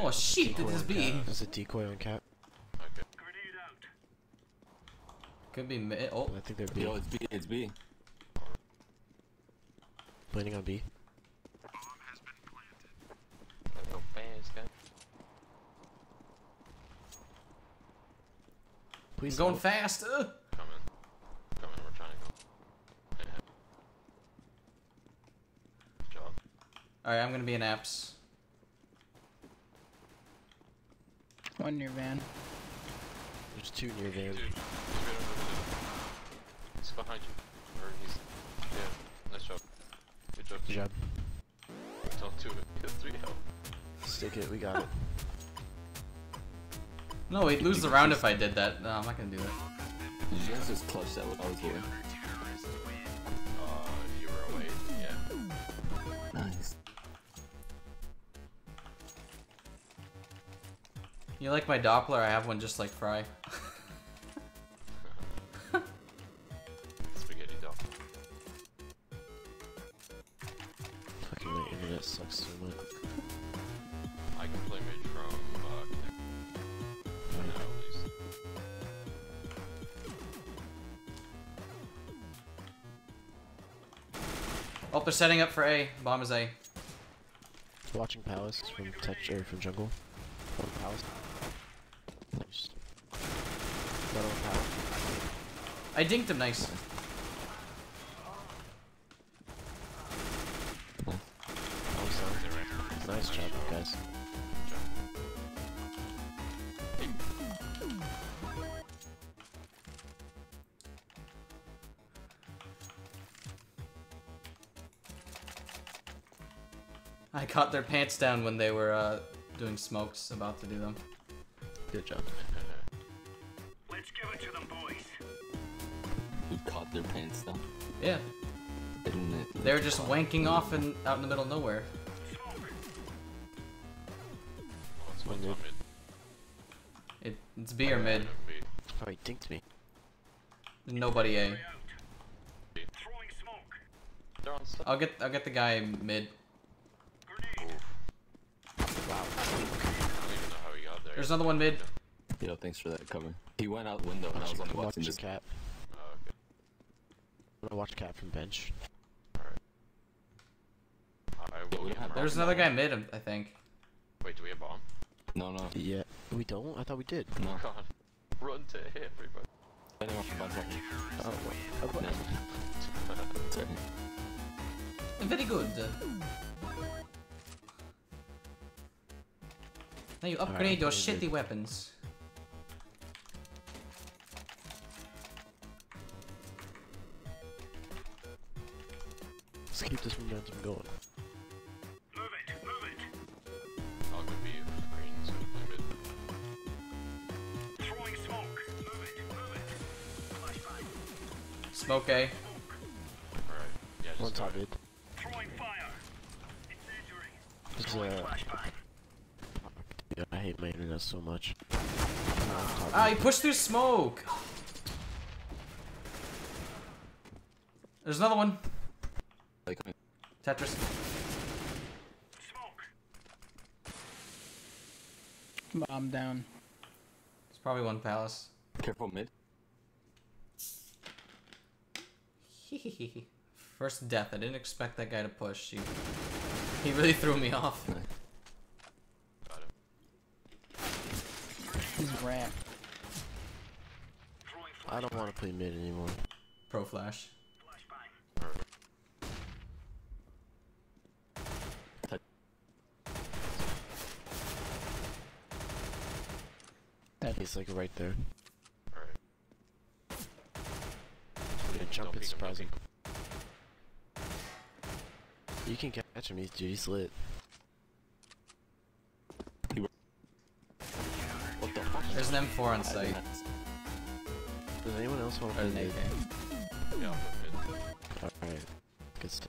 Oh shit, did this be? There's a decoy on cap. Okay. Grenade out. Could be mid. Oh, I think they're B. Oh, it's B. It's B. Planning on B. Bomb has been planted. Go fast, guy. Please. I'm going fast. Coming. We're trying to go. Yeah. Good job. All right, I'm gonna be in apps. One near van. There's two near van. He's behind you. Or he's... Yeah, nice job. Good job. Good job. Don't do it. Get three help. Stick it, we got it. No, we'd lose the round if I did that. No, I'm not gonna do that. Did you guys just clutch that while I was here? You were away, yeah. Nice. You like my Doppler? I have one just like Fry. Spaghetti Doppler. Fucking my internet sucks so much. I can play mid from for now at least. Oh, they're setting up for A. Bomb is A. Watching Palace from touch or from jungle. From Palace. I dinked him nice. Cool. Nice job, guys. I caught their pants down when they were doing smokes, about to do them. Good job. Caught their pants down. Yeah. They were just wanking off and out in the middle of nowhere. Oh, it's B or mid. Oh, he dinked me. Nobody A. I'll get the guy mid. Wow. There's another one mid. Yo, thanks for that cover. He went out the window and I was on the watching this cap. I'm gonna watch Cap from bench. Alright. There's another guy mid, I think. Wait, do we have bomb? No. Yeah. We don't? I thought we did. No. God. Run to hit, everybody. I don't know if I'm about to. Oh, no. Very good. Now you upgrade your shitty weapons. Let's keep this momentum going. Move it. I'll go B if green is limit. Throwing smoke. Move it. Flashbang. Smoke A. Alright. Yeah, just one top mid. Throwing fire. It's injury. Dude, I hate my internet so much. Ah, he pushed through smoke! There's another one. Tetris. Smoke. Bomb down. It's probably one Palace. Careful mid. First death. I didn't expect that guy to push. He really threw me off. Got him. He's wrapped. I don't want to play mid anymore. Pro flash. He's like right there. Alright. I'm gonna jump and surprise him. You can catch him, dude, he's lit. What the fuck? There's an M4 on site. Does anyone else want to play mid? Yeah, alright. Good stuff.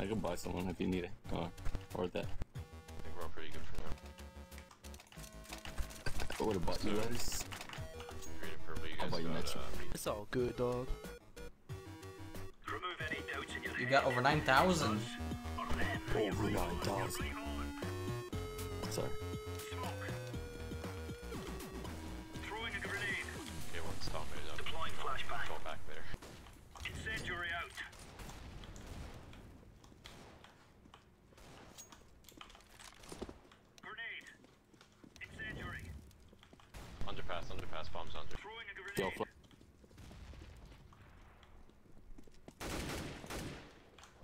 I can buy someone if you need it. Or that. I would've bought you guys. I'll buy you next one. It's all good, dog. You got over 9,000. Over 9,000. Sorry. back there. Incendiary out. Grenade. Incendiary. Underpass, bombs under. Throwing a grenade.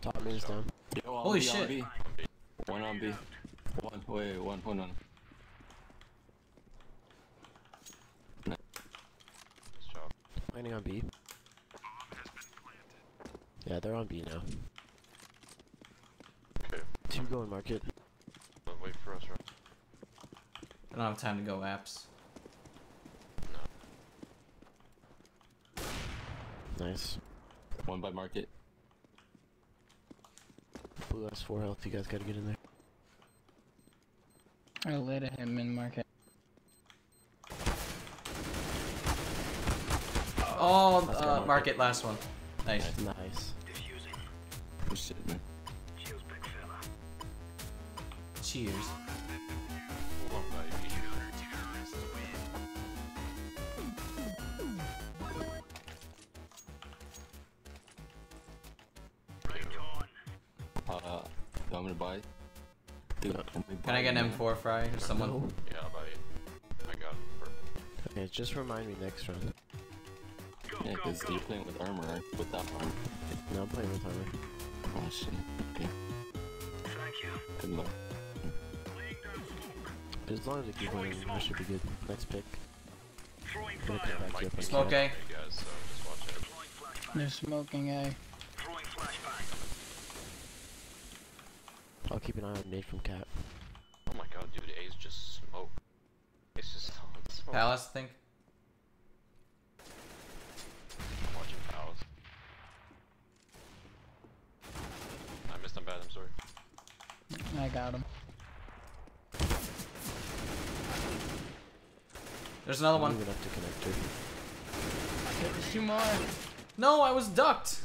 Top is down. Yo, holy B, shit. On one on B. Out. One on. Landing on B. Yeah, they're on B now. Okay. Two going market. Wait for us, right? I don't have time to go apps. No. Nice. One by market. Blue has 4 health, you guys gotta get in there. I'll let him in market. Oh, market last one. Nice. Nice. Diffusing. Oh shit, man. Cheers, big fella. Cheers. Do I'm gonna buy it. Dude, can I get an M4 fry or someone? No. Yeah, I'll buy it. I got it. Perfect. Okay, just remind me next round. Yeah, because you're playing with armor, right? Without armor. No, I'm playing with armor. Oh shit. Okay. Thank you. Good luck. As long as I keep playing, I should be good. Next pick. Smoke A. They're smoking A. I'll keep an eye on nade from Cat. Oh my god, dude, A's just smoke. It's just smoke. Palace, I think. I got him. There's another one. Up to connect to. Two more. No, I was ducked.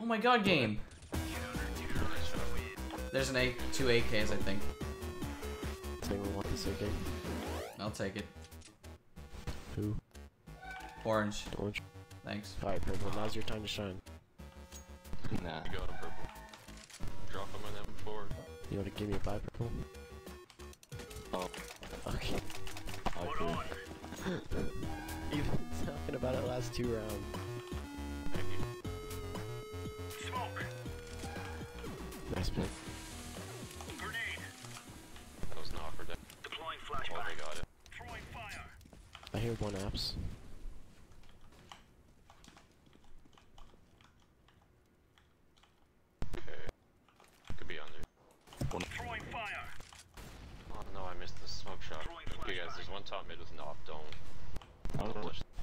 Oh my god, game. There's an A, 2 AKs, I think. I'll take it. Who? Orange. Thanks. Alright, purple. Now's your time to shine. Nah. You got him, purple. Drop him on M4. You wanna give me a buy purple? Oh. Okay. Okay. You've been talking about it last 2 rounds. Thank you. Smoke! Nice play. Grenade! That was an offer deck. Deploying flashback. Oh, they got it. Throwing fire! I hear one apps.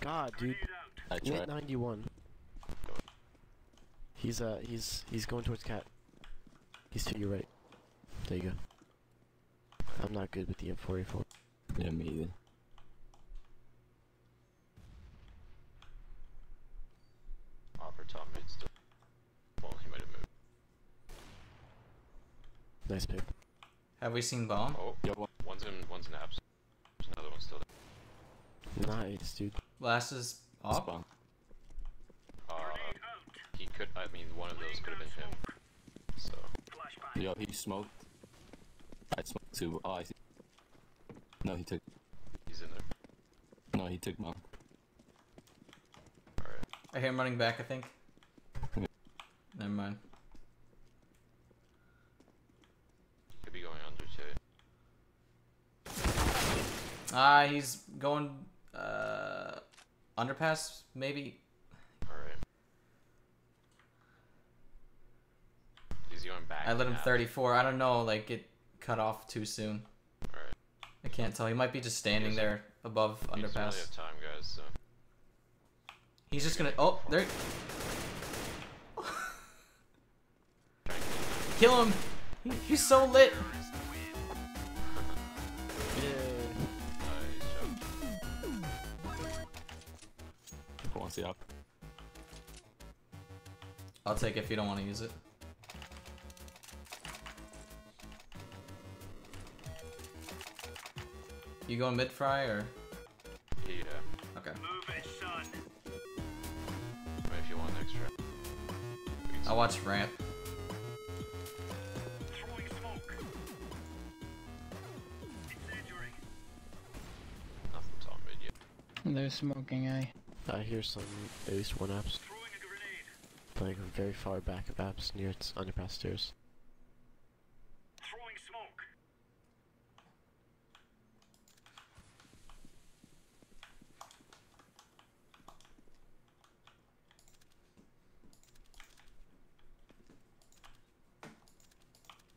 God, dude. He hit 91. He's going towards Cat. He's to your right. There you go. I'm not good with the M4A4. Yeah, me either. Offer top mid still. Well, he might have moved. Nice pick. Have we seen bomb? Oh, yeah, one's in apps. There's another one still there. Nice, dude. Last is off. He could. I mean, one of those could have been him. So. Yo, he smoked. I smoked too. Oh, I see. No, he took. He's in there. No, he took mom. Alright. I hear him running back, I think. Never mind. Could be going under too. Ah, he's going. Underpass, maybe? Alright. Is he going back? I let him 34. I don't know, like, it cut off too soon. Alright. I can't tell. He might be just standing there above underpass. He doesn't really have time, guys, so. He's just gonna. Oh, there. Kill him! He's so lit! Up. I'll take it if you don't want to use it. You going mid fry or? Yeah. Okay. Move it, son. I watched Ramp. Nothing's on mid yet. They're smoking, eh? I hear some, at least one apps. Playing from very far back of apps near its underpass stairs. Throwing smoke.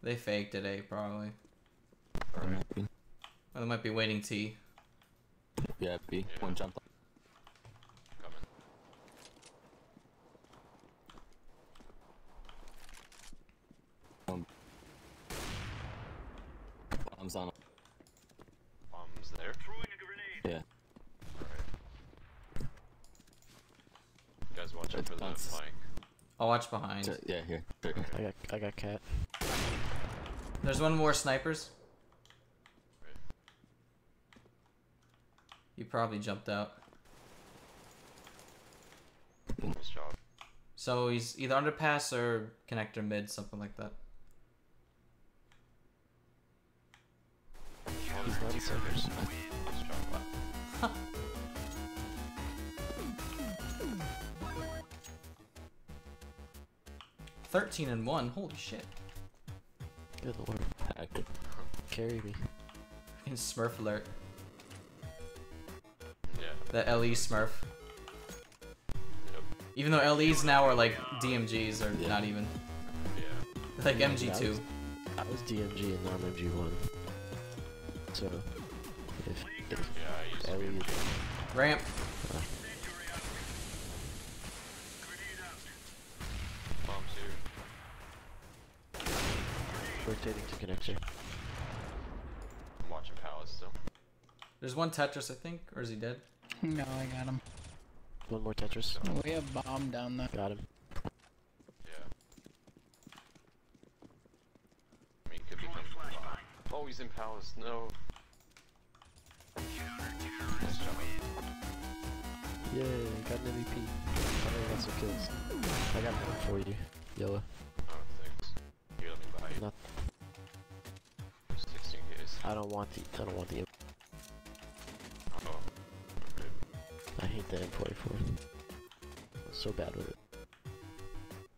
They faked it, eh? Probably. Alright. Oh, they might be waiting T. Yeah, B. Yeah. One jump. Bombs on. Bombs there. Throwing a grenade. Yeah. Alright. You guys watch out for the flank. I'll watch behind. Yeah, here. Okay. I got cat. There's one more snipers. Right. You probably jumped out. Nice job. So he's either underpass or connector mid, something like that. He's not in servers. Huh. 13 and 1. Holy shit. Good lord. Active. Carry me. Fucking smurf alert. Yeah. The LE smurf. Nope. Even though LEs now are like DMGs or yeah. Not even. Yeah. Like MG2. I was DMG and now I'm MG1. So, if LE... Ramp! Rotating to connector. I'm watching Palace still. There's one Tetris, I think, or is he dead? No, I got him. One more Tetris. Oh, we have bomb down there. Got him. Yeah. I mean, could be coming from bomb. Oh, he's in Palace. No. Nice job. Yay! Got an MVP. I think that's what kills. I got one for you, Yellow. Not 16 days. I don't want the oh, okay. I hate that M44. I'm so bad with it.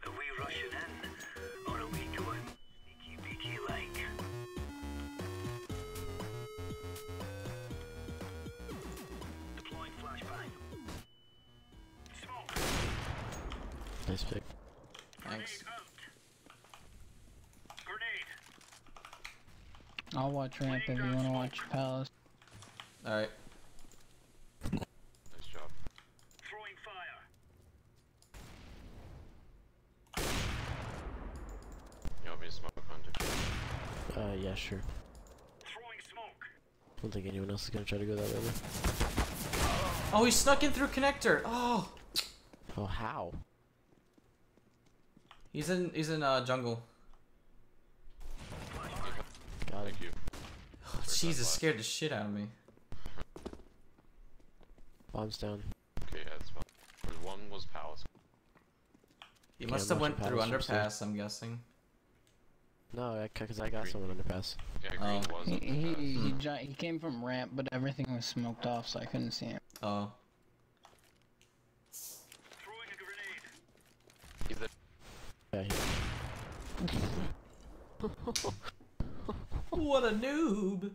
Are we rushing in? Or are we doing PK like? Deploying flashbang. Smoke. Nice pick. Thanks. I'll watch Ramp if you want to watch Palace. Alright. Nice job. Throwing fire. You want me to smoke Hunter? Yeah, sure. Throwing smoke. I don't think anyone else is going to try to go that way. Oh, he snuck in through connector! Oh! Oh, how? He's in jungle. Thank you. Oh, Jesus, scared the shit out of me. Bombs down. Okay, yeah, that's fine. One was Palace. He must have went through underpass, I'm guessing. No, because I got someone underpass. Yeah, Green was underpass. He came from Ramp, but everything was smoked off, so I couldn't see him. Oh. Throwing a grenade. He's there. Yeah, he's what a noob!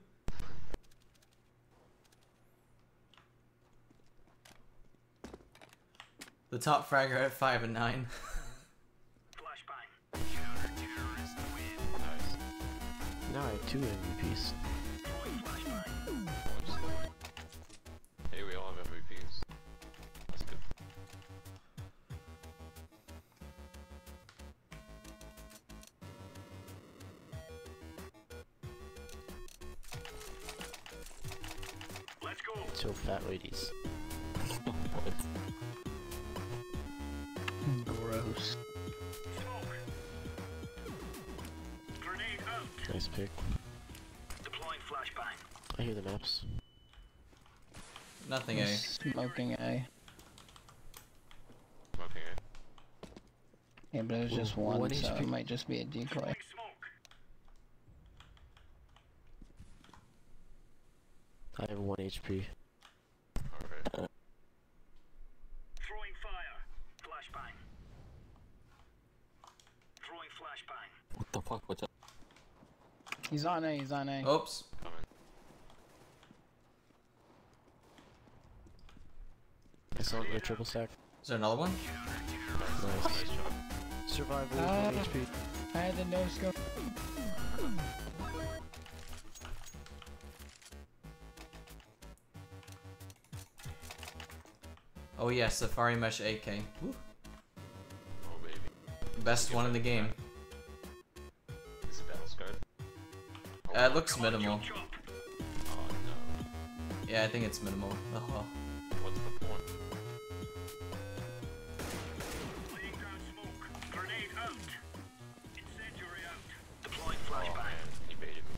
The top fragger at 5 and 9. Flashbang. Counter-terrorist win. Nice. Now I have 2 MVPs. Hey, we all have MVPs. That's good. So fat ladies. What? Gross. Smoke. Grenade out. Nice pick. Deploying flashbang. I hear the maps. Nothing, A. Smoking A. Smoking A. Yeah, but it was just one, so it might just be a decoy. I have 1 HP. Alright. Throwing fire. Flashbang. Throwing flashbang. What the fuck? What's up? He's on A, he's on A. Oops. I saw a triple stack. Is there another one? Nice. Survival HP. I had the no scope. Oh yeah, Safari Mesh AK. Woo. Oh baby. Best one in the game. Is it battle scarred? It looks minimal. Oh no. Yeah, I think it's minimal. Uh-huh. What's the point? Laying down smoke. Grenade out. Incendiary out. Deploying flashbang. Oh man, he baited me.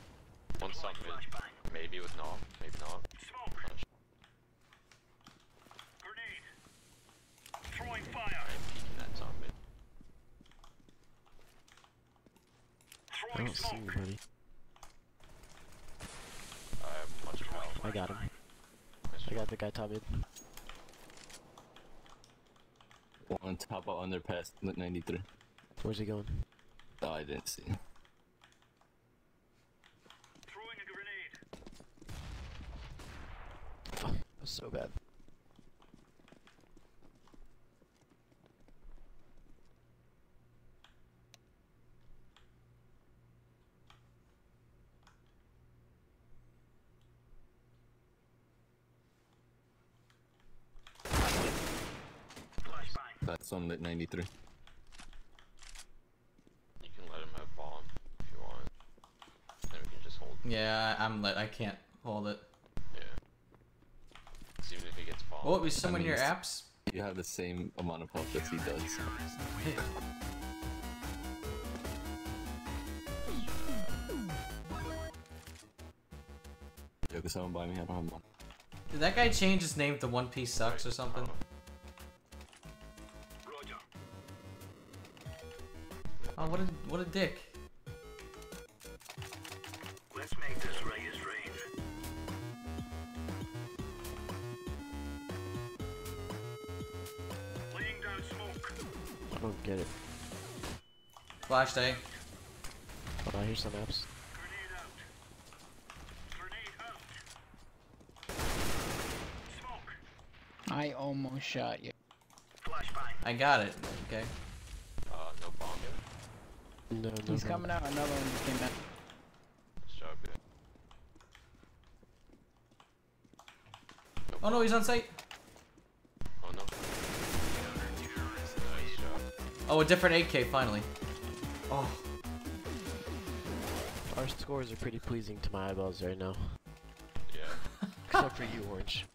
One side mid. Maybe with knob. Maybe not. I don't see you, buddy. I have much health. I got him. I got the guy top mid. On top of underpass, look 93. Where's he going? Oh, I didn't see him. Throwing a grenade. Fuck, that was so bad. That's on lit 93. You can let him have bomb if you want. Then we can just hold. Yeah, I'm lit. I can't hold it. Yeah. Even if he gets bomb. Oh, is someone near apps? You have the same amount of health as he does. Yo, can someone buy me? I don't have one. Did that guy change his name to One Piece Sucks or something? Oh, what a dick. Let's make this Reyes rain. Laying down smoke. I don't get it. Flash day. Oh, I hear some apps. Grenade out. Grenade out. Smoke. I almost shot you. Flashbang. I got it. Okay. No bomb yet. No, he's coming out, another one just came out. Nice job, yeah. Oh no, he's on site! Oh no. Nice job. Oh, a different AK, finally. Oh. Our scores are pretty pleasing to my eyeballs right now. Yeah. Except for you, Orange.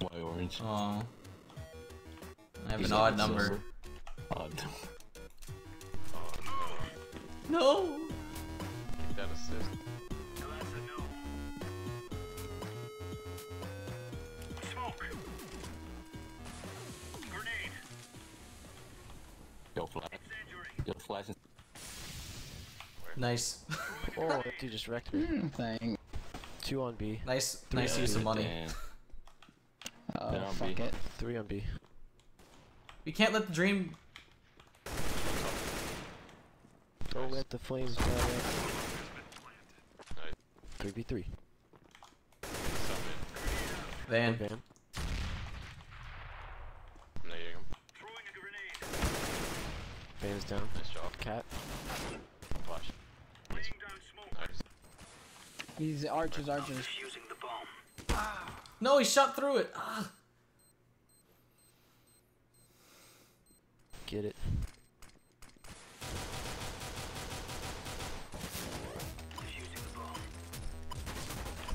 Why Orange? Aww. I have an odd number. So odd. Oh no. No! Get that assist. No, that's a no. Smoke! Grenade! Yo, flash. Yo, flash. Nice. Oh, that dude just wrecked me. Thing. 2 on B. Nice, nice use of money. Oh, fuck it. 3 on B. We can't let the dream. Don't let the flames fly out. 3v3. Van. Van. Van's down. Nice job. Cat. Flash. These archers, archers. No, he shot through it. Ah. Get it.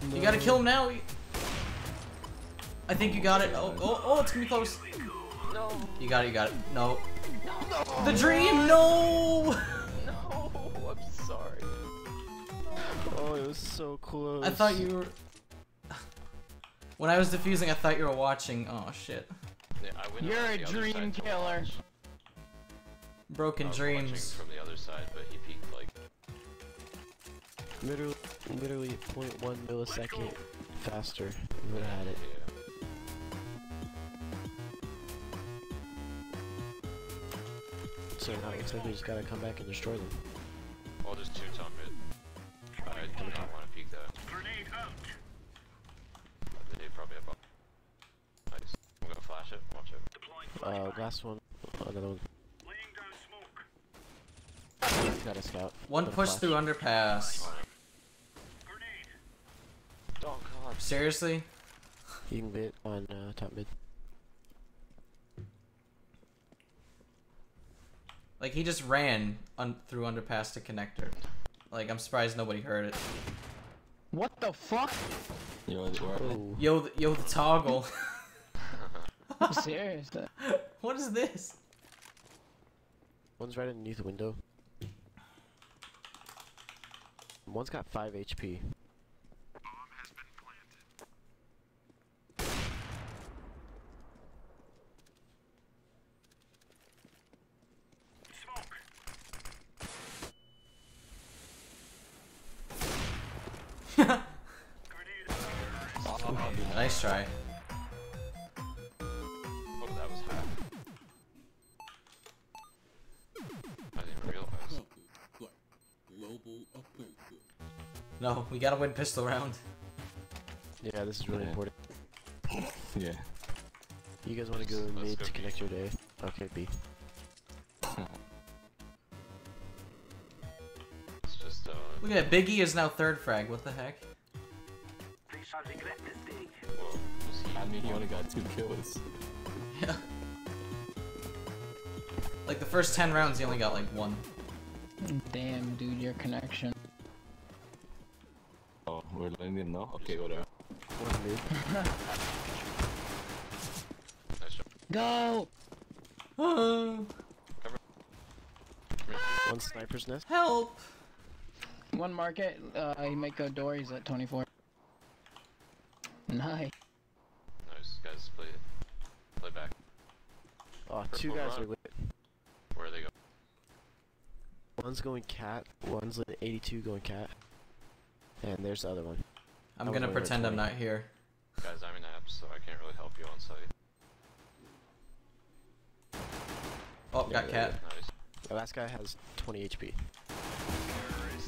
No. You gotta kill him now. I think you got it. Oh, oh, oh, it's gonna be close. No. You got it, you got it. No. No. The dream, no! No, I'm sorry. Oh, it was so close. I thought you were... When I was defusing, I thought you were watching. Oh, shit. You're a dream killer. Broken dreams. From the other side, but he peaked like literally 0.1 millisecond faster. You would have had it. So now it looks like we just gotta come back and destroy them. Well, there's two top mid. I do not want to peek that. Grenade out. They probably have a nice. I'm gonna flash it. Watch it. Last one. Another one. Laying down smoke. Gotta stop. One push through underpass. Grenade. Oh god. Seriously? You can bit on top mid. Like, he just ran through underpass to connector. Like, I'm surprised nobody heard it. What the fuck? Yo, the toggle. I'm serious. What is this? One's right underneath the window. One's got 5 HP. Bomb has been planted. Nice try. Oh, that was bad. I didn't realize. No, we gotta win pistol round. Yeah, this is really important. Yeah. You guys wanna go mid to connect your day? Okay, B. It's just, look at that, Big E is now 3rd frag, what the heck? I mean, he only got 2 kills. Yeah. Like the first 10 rounds, he only got like 1. Damn, dude, your connection. Oh, we're letting him know? Okay, whatever. Go! One sniper's nest. Help! One market, he might go door, he's at 24. Nice. Guys, play back. Oh, two guys are lit. Where are they going? One's going cat, one's lit 82 going cat. And there's the other one. I'm gonna pretend I'm not here. Guys, I'm in apps, so I can't really help you on site. Oh, got cat. Nice. The last guy has 20 HP.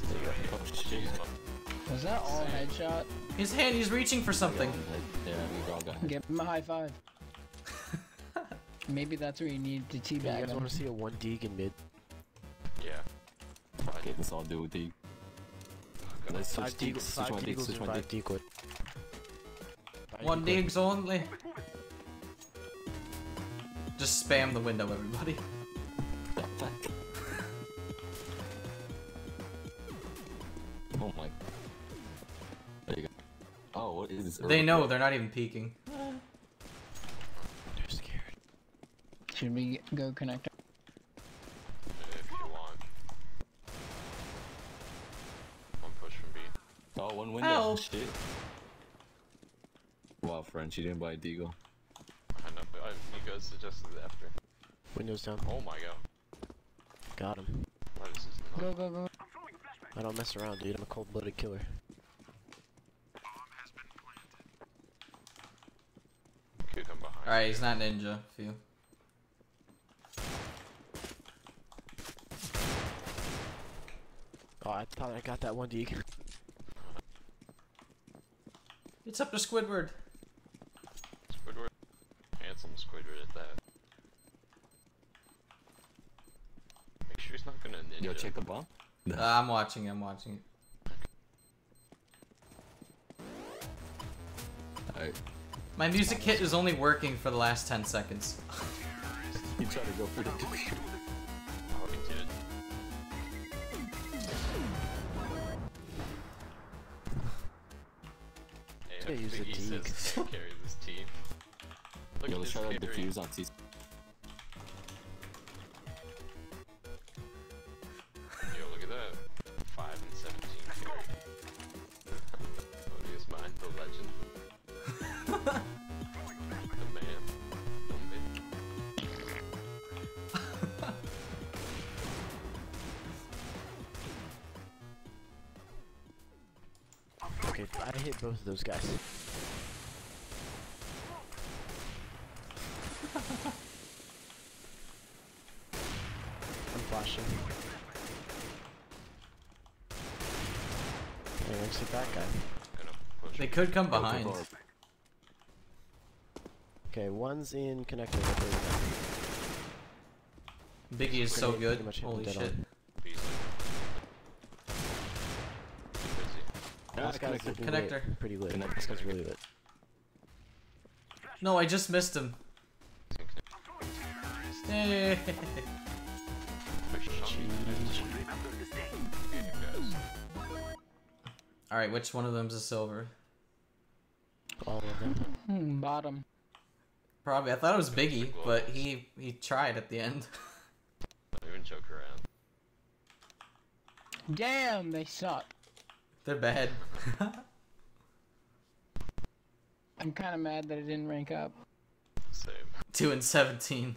There you go. Oh, jeez. Was that all headshot? His hand, he's reaching for something. Yeah, we all got him. Give him a high five. Maybe that's where you need to teabag him. You guys want to see a 1D in mid? Yeah. Okay, let's all do a D. Let's switch deagles, switch 1D, switch 1D. 1Ds only. Just spam the window, everybody. Oh my. There you go. Oh, what is this? They know, they're not even peeking. They're scared. Should we go connect? If you want. One push from B. Oh, one window. Ow. Shit. Wow, French, you didn't buy a deagle. I know, but you guys suggested it after. Windows down. Oh my god. Got him. Why is this not... Go, go, go. I don't mess around, dude. I'm a cold-blooded killer. Alright, he's not ninja, feel. Oh, I thought I got that one deke. It's up to Squidward. Squidward. Handsome Squidward at that. Make sure he's not gonna ninja. Yo, check the bomb. No. I'm watching it. Alright. My music kit is only working for the last 10 seconds. You try to go for the computer. Oh, he did. Hey, use the defuse. Can't carry this team. Look at this. Yo, let's try to defuse on C. The legend. The man. I hit both of those guys. I'm flashing. Hey, let's hit that guy. They could come behind. Okay, one's in connector. Biggie is so good. Holy shit. Connector. Lit. Pretty lit. This guy's really lit. No, I just missed him. Hey. Alright, which one of them's a silver? All of them. Bottom. Probably. I thought it was Biggie, but he tried at the end. Don't even joke around. Damn, they suck. They're bad. I'm kind of mad that I didn't rank up. Same. 2 and 17.